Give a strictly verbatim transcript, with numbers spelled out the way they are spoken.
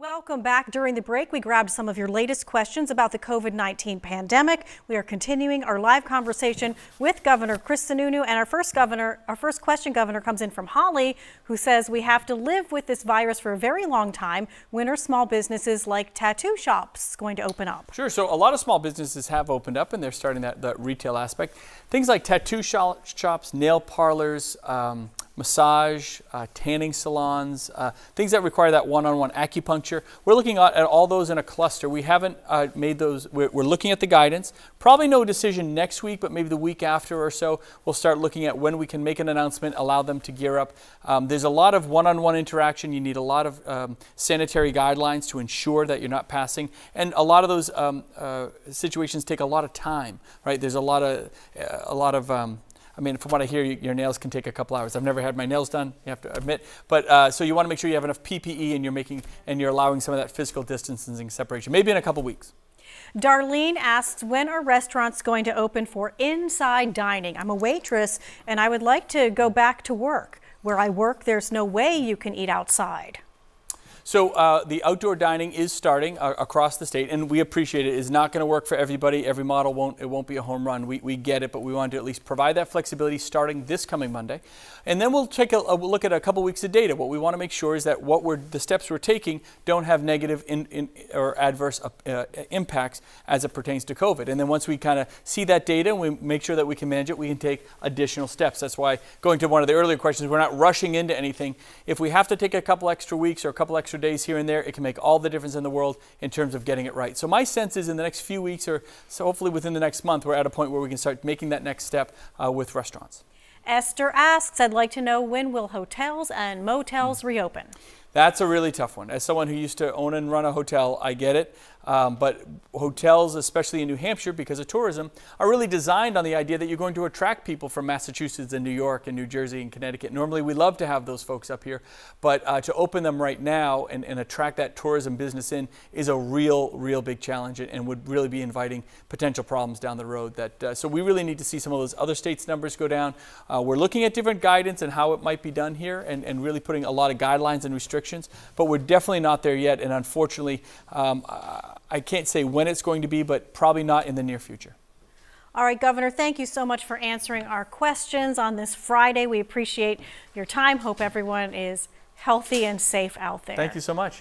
Welcome back. During the break, we grabbed some of your latest questions about the COVID nineteen pandemic. We are continuing our live conversation with Governor Chris Sununu, and our first governor, our first question, Governor, comes in from Holly, who says we have to live with this virus for a very long time. When are small businesses like tattoo shops going to open up? Sure. So a lot of small businesses have opened up, and they're starting that, that retail aspect. Things like tattoo shop, shops, nail parlors, um, massage, uh, tanning salons, uh, things that require that one-on-one acupuncture. We're looking at, at all those in a cluster. We haven't uh, made those. We're, we're looking at the guidance. Probably no decision next week, but maybe the week after or so, we'll start looking at when we can make an announcement, allow them to gear up. Um, there's a lot of one-on-one interaction. You need a lot of um, sanitary guidelines to ensure that you're not passing. And a lot of those um, uh, situations take a lot of time, right? There's a lot of, uh, a lot of, um, I mean, from what I hear, your nails can take a couple hours. I've never had my nails done, you have to admit. But uh, so you want to make sure you have enough P P E and you're making and you're allowing some of that physical distancing separation, maybe in a couple weeks. Darlene asks, when are restaurants going to open for inside dining? I'm a waitress and I would like to go back to work. Where I work, there's no way you can eat outside. So uh, the outdoor dining is starting uh, across the state, and we appreciate it. It's not going to work for everybody. Every model won't, it won't be a home run. We, we get it, but we want to at least provide that flexibility starting this coming Monday. And then we'll take a, a look at a couple weeks of data. What we want to make sure is that what we're, the steps we're taking don't have negative in, in, or adverse uh, impacts as it pertains to COVID. And then once we kind of see that data and we make sure that we can manage it, we can take additional steps. That's why, going to one of the earlier questions, we're not rushing into anything. If we have to take a couple extra weeks or a couple extra days here and there, it can make all the difference in the world in terms of getting it right. So my sense is in the next few weeks, or so hopefully within the next month, we're at a point where we can start making that next step uh, with restaurants. Esther asks, I'd like to know, when will hotels and motels reopen? That's a really tough one. As someone who used to own and run a hotel, I get it. Um, but hotels, especially in New Hampshire, because of tourism, are really designed on the idea that you're going to attract people from Massachusetts and New York and New Jersey and Connecticut. Normally, we love to have those folks up here, but uh, to open them right now and, and attract that tourism business in is a real, real big challenge, and would really be inviting potential problems down the road. That uh, so we really need to see some of those other states' numbers go down. Uh, we're looking at different guidance and how it might be done here, and, and really putting a lot of guidelines and restrictions. But we're definitely not there yet, and unfortunately, um, I can't say when it's going to be, but probably not in the near future. All right, Governor, thank you so much for answering our questions on this Friday. We appreciate your time. Hope everyone is healthy and safe out there. Thank you so much.